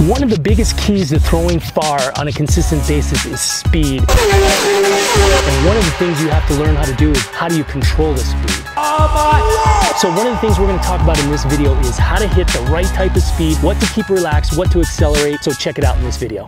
One of the biggest keys to throwing far on a consistent basis is speed. And one of the things you have to learn how to do is how do you control the speed. So one of the things we're going to talk about in this video is how to hit the right type of speed, what to keep relaxed, what to accelerate. So check it out in this video.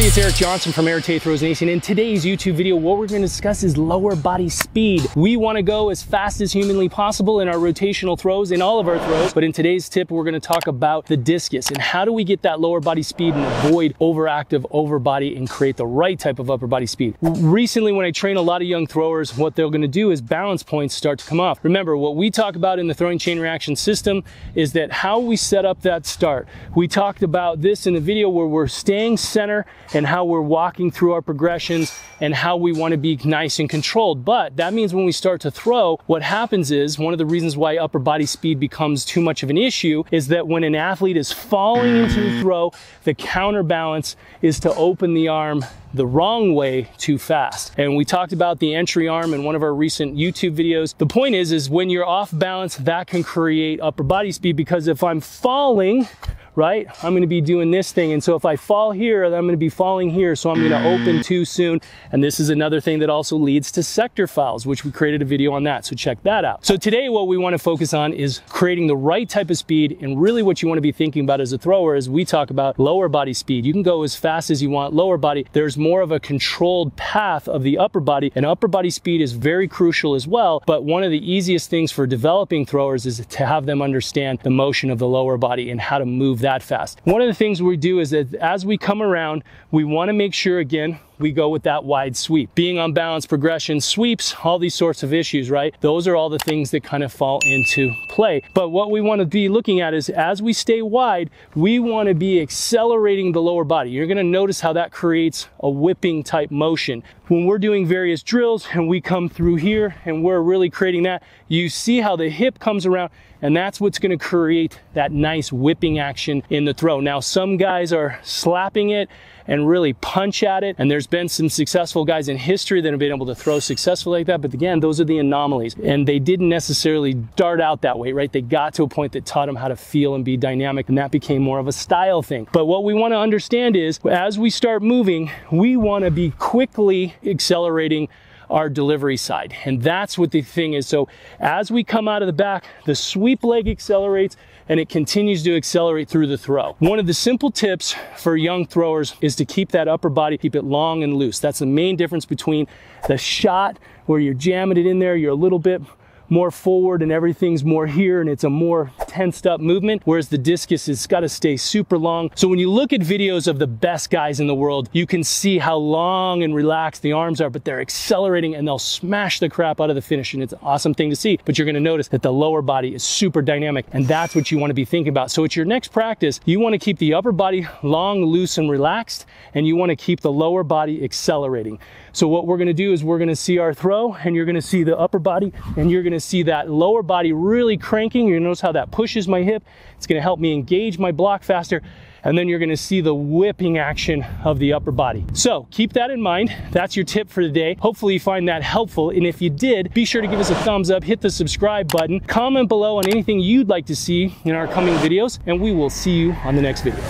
It's Eric Johnson from Arete Throws Nation. In today's YouTube video, what we're going to discuss is lower body speed. We want to go as fast as humanly possible in our rotational throws, in all of our throws. But in today's tip, we're going to talk about the discus and how do we get that lower body speed and avoid overactive overbody and create the right type of upper body speed. Recently, when I train a lot of young throwers, what they're going to do is balance points start to come off. Remember, what we talk about in the throwing chain reaction system is that how we set up that start. We talked about this in the video where we're staying center and how we're walking through our progressions and how we want to be nice and controlled. But that means when we start to throw, what happens is one of the reasons why upper body speed becomes too much of an issue is that when an athlete is falling into the throw, the counterbalance is to open the arm the wrong way too fast. And we talked about the entry arm in one of our recent YouTube videos. The point is when you're off balance, that can create upper body speed, because if I'm falling, right, I'm going to be doing this thing. And so if I fall here, I'm going to be falling here. So I'm going to open too soon. And this is another thing that also leads to sector fouls, which we created a video on that. So check that out. So today, what we want to focus on is creating the right type of speed. And really what you want to be thinking about as a thrower is we talk about lower body speed. You can go as fast as you want lower body. There's more of a controlled path of the upper body, and upper body speed is very crucial as well. But one of the easiest things for developing throwers is to have them understand the motion of the lower body and how to move that fast. One of the things we do is that as we come around, we want to make sure, again, we go with that wide sweep. Being on balance, progression, sweeps, all these sorts of issues, right? Those are all the things that kind of fall into play. But what we want to be looking at is as we stay wide, we want to be accelerating the lower body. You're going to notice how that creates a whipping type motion. When we're doing various drills and we come through here and we're really creating that, you see how the hip comes around, and that's what's going to create that nice whipping action in the throw. Now, some guys are slapping it and really punch at it. And there's been some successful guys in history that have been able to throw successfully like that. But again, those are the anomalies. And they didn't necessarily dart out that way, right? They got to a point that taught them how to feel and be dynamic. And that became more of a style thing. But what we want to understand is as we start moving, we want to be quickly accelerating our delivery side. And that's what the thing is. So as we come out of the back, the sweep leg accelerates and it continues to accelerate through the throw. One of the simple tips for young throwers is to keep that upper body, keep it long and loose. That's the main difference between the shot where you're jamming it in there, you're a little bit more forward and everything's more here and it's a more tensed up movement, whereas the discus has got to stay super long. So when you look at videos of the best guys in the world, you can see how long and relaxed the arms are, but they're accelerating and they'll smash the crap out of the finish, and it's an awesome thing to see. But you're going to notice that the lower body is super dynamic, and that's what you want to be thinking about. So at your next practice, you want to keep the upper body long, loose, and relaxed, and you want to keep the lower body accelerating. So what we're going to do is we're going to see our throw, and you're going to see the upper body, and you're going to see that lower body really cranking. You're gonna notice how that pushes my hip. It's gonna help me engage my block faster. And then you're gonna see the whipping action of the upper body. So keep that in mind. That's your tip for the day. Hopefully you find that helpful. And if you did, be sure to give us a thumbs up, hit the subscribe button, comment below on anything you'd like to see in our coming videos, and we will see you on the next video.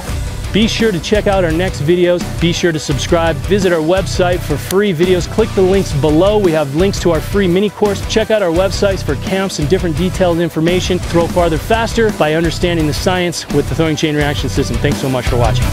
Be sure to check out our next videos. Be sure to subscribe. Visit our website for free videos. Click the links below. We have links to our free mini course. Check out our websites for camps and different detailed information. Throw farther faster by understanding the science with the throwing chain reaction system. Thanks so much for watching.